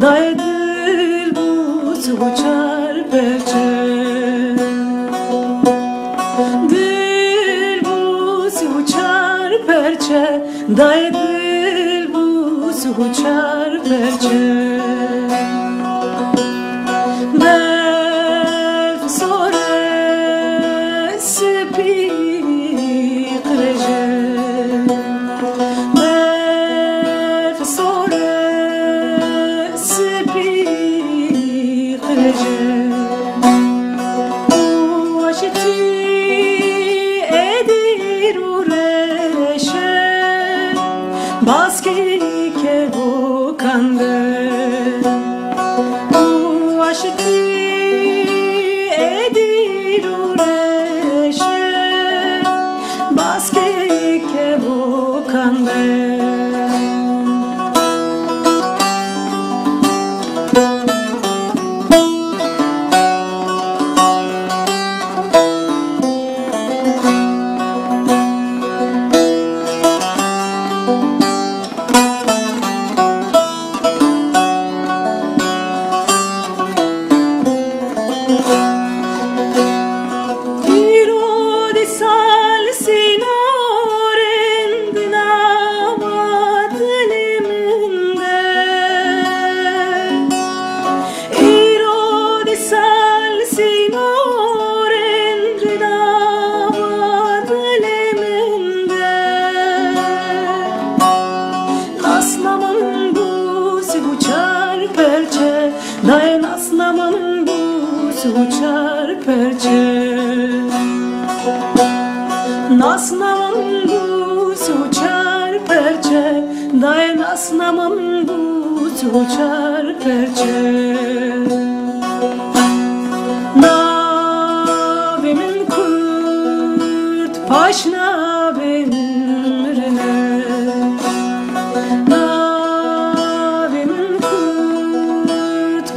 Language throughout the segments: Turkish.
دایدل بود و چار بچه دل بود و چار بچه دایدل بود و چار بچه دل سر سپی قرجه دل سر Baskeri ke bu kande, bu aşkı edir uğraşır. Baskeri ke bu kande. Dayan aslamın buzu uçar perçe Aslamın buzu uçar perçe Dayan aslamın buzu uçar perçe Navimin kurt paşna benim rene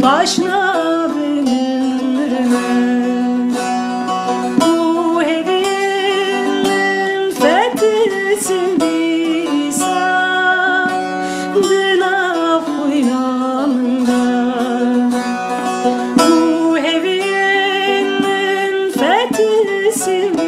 Başına benimlerine Bu evinin fethedilsin bizden Dınafı yanında Bu evinin fethedilsin